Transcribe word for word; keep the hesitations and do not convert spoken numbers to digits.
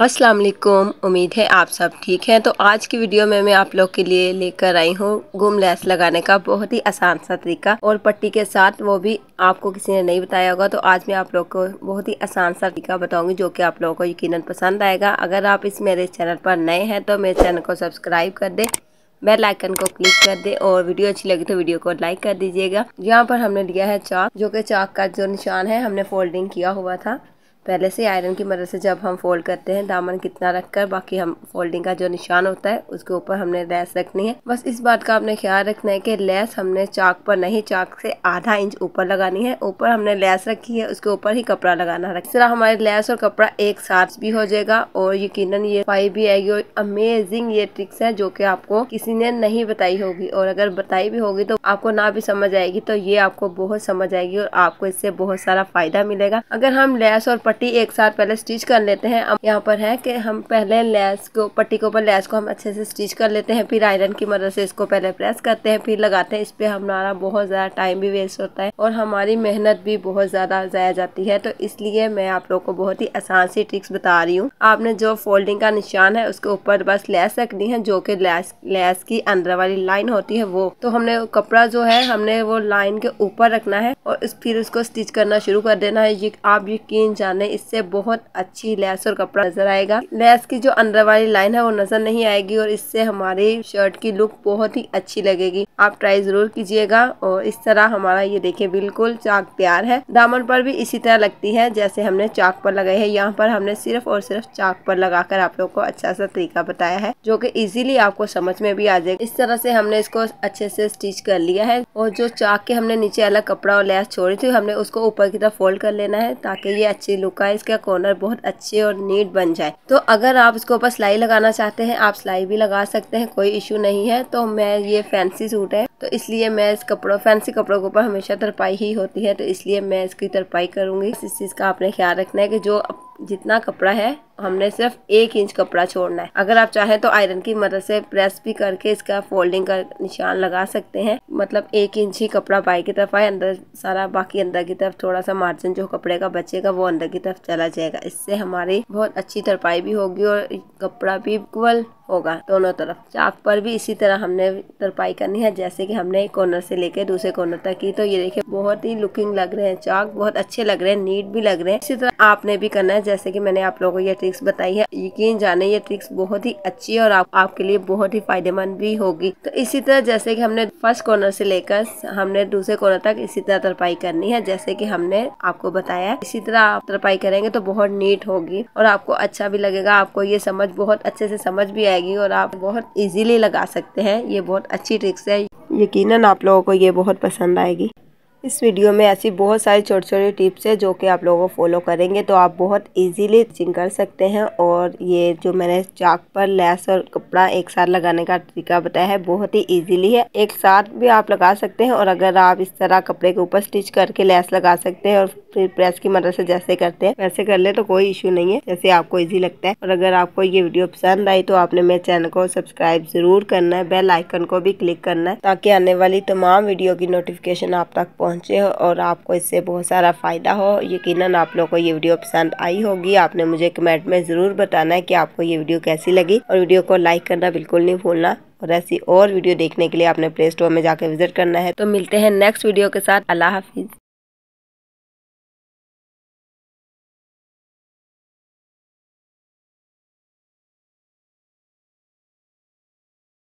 अस्सलाम वालेकुम, उम्मीद है आप सब ठीक हैं। तो आज की वीडियो में मैं आप लोग के लिए लेकर आई हूँ गुम लैस लगाने का बहुत ही आसान सा तरीका और पट्टी के साथ, वो भी आपको किसी ने नहीं बताया होगा। तो आज मैं आप लोग को बहुत ही आसान सा तरीका बताऊंगी जो कि आप लोगों को यकीनन पसंद आएगा। अगर आप इस मेरे चैनल पर नए हैं तो मेरे चैनल को सब्सक्राइब कर दें, बेल आइकन को क्लिक कर दे और वीडियो अच्छी लगी तो वीडियो को लाइक कर दीजिएगा। यहाँ पर हमने लिया है चाक, जो कि चाक का जो निशान है हमने फोल्डिंग किया हुआ था पहले से। आयरन की मदद से जब हम फोल्ड करते हैं दामन कितना रखकर, बाकी हम फोल्डिंग का जो निशान होता है उसके ऊपर हमने लैस रखनी है। बस इस बात का आपने ख्याल रखना है कि लैस हमने चाक पर नहीं, चाक से आधा इंच ऊपर लगानी है। ऊपर हमने लैस रखी है उसके ऊपर ही कपड़ा लगाना है। इस तरह हमारे लैस और कपड़ा एक साथ भी हो जाएगा और यकीनन ये फाई भी आएगी। और अमेजिंग ये ट्रिक्स है जो कि आपको किसी ने नहीं बताई होगी, और अगर बताई भी होगी तो आपको ना भी समझ आएगी तो ये आपको बहुत समझ आएगी और आपको इससे बहुत सारा फायदा मिलेगा। अगर हम लैस और पट्टी एक साथ पहले स्टिच कर लेते हैं। अब यहाँ पर है कि हम पहले लैस को, पट्टी के ऊपर लैस को हम अच्छे से स्टिच कर लेते हैं, फिर आयरन की मदद से इसको पहले प्रेस करते हैं फिर लगाते हैं। इस पे हमारा बहुत ज़्यादा टाइम भी वेस्ट होता है और हमारी मेहनत भी बहुत ज़्यादा जाया जाती है। तो इसलिए मैं आप लोग को बहुत ही आसान सी ट्रिक्स बता रही हूँ। आपने जो फोल्डिंग का निशान है उसके ऊपर बस लैस रखनी है, जो कि लैस लैस की अंदर वाली लाइन होती है वो। तो हमने कपड़ा जो है हमने वो लाइन के ऊपर रखना है और फिर उसको स्टिच करना शुरू कर देना है। ये आप यकीन जान, इससे बहुत अच्छी लैस और कपड़ा नजर आएगा। लैस की जो अंदर वाली लाइन है वो नजर नहीं आएगी और इससे हमारी शर्ट की लुक बहुत ही अच्छी लगेगी। आप ट्राई जरूर कीजिएगा। और इस तरह हमारा ये देखिए बिल्कुल चाक तैयार है। दामन पर भी इसी तरह लगती है जैसे हमने चाक पर लगाई है। यहाँ पर हमने सिर्फ और सिर्फ चाक पर लगाकर आप लोग को अच्छा सा तरीका बताया है जो की इजिली आपको समझ में भी आ जाएगा। इस तरह से हमने इसको अच्छे से स्टिच कर लिया है और जो चाक के हमने नीचे अलग कपड़ा और लैस छोड़ी थी हमने उसको ऊपर की तरफ फोल्ड कर लेना है ताकि ये अच्छी लुक आए, इसका कॉर्नर बहुत अच्छे और नीट बन जाए। तो अगर आप इसके ऊपर सिलाई लगाना चाहते हैं आप सिलाई भी लगा सकते हैं, कोई इशू नहीं है। तो मैं ये फैंसी सूट है तो इसलिए मैं इस कपड़ों फैंसी कपड़ों के ऊपर हमेशा तरपाई ही होती है, तो इसलिए मैं इसकी तरपाई करूंगी। इस चीज़ का आपने ख्याल रखना है कि जो जितना कपड़ा है हमने सिर्फ एक इंच कपड़ा छोड़ना है। अगर आप चाहें तो आयरन की मदद से प्रेस भी करके इसका फोल्डिंग का निशान लगा सकते हैं। मतलब एक इंच ही कपड़ा बाहर की तरफ आए, अंदर सारा, बाकी अंदर की तरफ थोड़ा सा मार्जिन जो कपड़े का बचेगा वो अंदर की तरफ चला जाएगा। इससे हमारी बहुत अच्छी तरपाई भी होगी और कपड़ा भी इक्वल होगा दोनों तरफ। चाक पर भी इसी तरह हमने तरपाई करनी है जैसे कि हमने एक कॉर्नर से लेके दूसरे कॉर्नर तक की। तो ये देखिए बहुत ही लुकिंग लग रहे हैं चाक, बहुत अच्छे लग रहे हैं, नीट भी लग रहे हैं। इसी तरह आपने भी करना है जैसे कि मैंने आप लोगों को ये ट्रिक्स बताई है। यकीन जाने ये ट्रिक्स बहुत ही अच्छी और आप, आपके लिए बहुत ही फायदेमंद भी होगी। तो इसी तरह जैसे कि हमने फर्स्ट कॉर्नर से लेकर हमने दूसरे कॉर्नर तक इसी तरह तरपाई करनी है जैसे कि हमने आपको बताया। इसी तरह आप तरपाई करेंगे तो बहुत नीट होगी और आपको अच्छा भी लगेगा। आपको ये समझ बहुत अच्छे से समझ भी और आप बहुत इजीली लगा सकते हैं। ये बहुत अच्छी ट्रिक्स है, यकीनन आप लोगों को ये बहुत पसंद आएगी। इस वीडियो में ऐसी बहुत सारी छोटी छोटी टिप्स है जो कि आप लोगों को फॉलो करेंगे तो आप बहुत इजीली स्टिचिंग कर सकते हैं। और ये जो मैंने चाक पर लैस और कपड़ा एक साथ लगाने का तरीका बताया है बहुत ही इजीली है, एक साथ भी आप लगा सकते हैं। और अगर आप इस तरह कपड़े के ऊपर स्टिच करके लैस लगा सकते हैं और फिर प्रेस की मदद से जैसे करते हैं वैसे कर ले तो कोई इशू नहीं है, जैसे आपको ईजी लगता है। और अगर आपको ये वीडियो पसंद आई तो आपने मेरे चैनल को सब्सक्राइब जरूर करना है, बेल आइकन को भी क्लिक करना है ताकि आने वाली तमाम वीडियो की नोटिफिकेशन आप तक पहुंचे हो और आपको इससे बहुत सारा फायदा हो। यकीनन आप लोगों को ये वीडियो पसंद आई होगी। आपने मुझे कमेंट में जरूर बताना है कि आपको ये वीडियो कैसी लगी और वीडियो को लाइक करना बिल्कुल नहीं भूलना। और ऐसी और वीडियो देखने के लिए आपने प्ले स्टोर में जाकर विजिट करना है। तो मिलते हैं नेक्स्ट वीडियो के साथ। अल्लाह हाफिज।